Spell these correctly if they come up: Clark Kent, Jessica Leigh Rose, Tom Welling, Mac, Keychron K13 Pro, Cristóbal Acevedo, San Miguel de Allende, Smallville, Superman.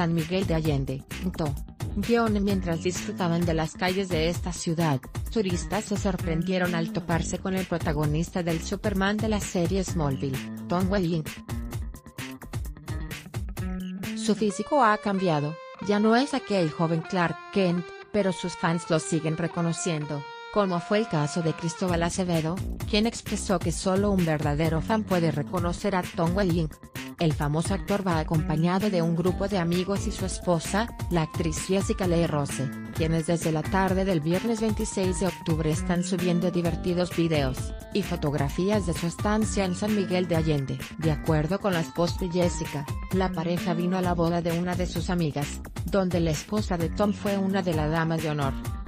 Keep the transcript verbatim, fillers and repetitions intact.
San Miguel de Allende, N T O. Guión: mientras disfrutaban de las calles de esta ciudad, turistas se sorprendieron al toparse con el protagonista del Superman de la serie Smallville, Tom Welling. Su físico ha cambiado, ya no es aquel joven Clark Kent, pero sus fans lo siguen reconociendo, como fue el caso de Cristóbal Acevedo, quien expresó que solo un verdadero fan puede reconocer a Tom Welling. El famoso actor va acompañado de un grupo de amigos y su esposa, la actriz Jessica Leigh Rose, quienes desde la tarde del viernes veintiséis de octubre están subiendo divertidos videos y fotografías de su estancia en San Miguel de Allende. De acuerdo con la esposa de Jessica, la pareja vino a la boda de una de sus amigas, donde la esposa de Tom fue una de las damas de honor.